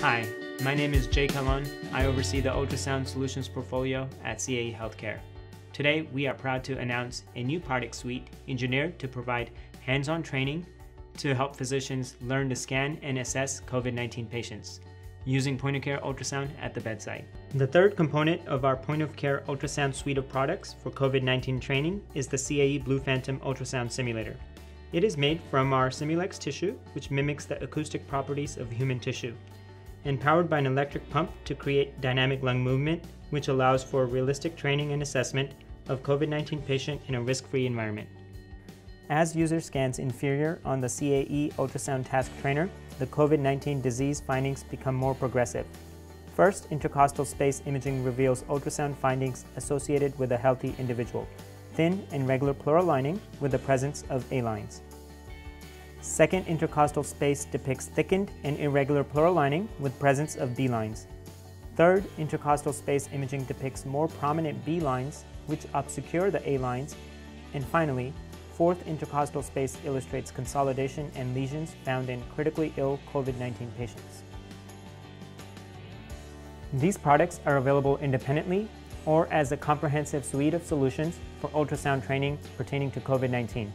Hi, my name is Jay Calon. I oversee the ultrasound solutions portfolio at CAE Healthcare. Today, we are proud to announce a new product suite engineered to provide hands-on training to help physicians learn to scan and assess COVID-19 patients using point-of-care ultrasound at the bedside. The third component of our point-of-care ultrasound suite of products for COVID-19 training is the CAE Blue Phantom Ultrasound Simulator. It is made from our Simulex tissue, which mimics the acoustic properties of human tissue, and powered by an electric pump to create dynamic lung movement, which allows for realistic training and assessment of COVID-19 patient in a risk-free environment. As user scans inferior on the CAE ultrasound task trainer, the COVID-19 disease findings become more progressive. First, intercostal space imaging reveals ultrasound findings associated with a healthy individual, thin and regular pleural lining with the presence of A-lines. Second, intercostal space depicts thickened and irregular pleural lining with presence of B-lines. Third, intercostal space imaging depicts more prominent B-lines which obscure the A-lines. And finally, fourth, intercostal space illustrates consolidation and lesions found in critically ill COVID-19 patients. These products are available independently or as a comprehensive suite of solutions for ultrasound training pertaining to COVID-19.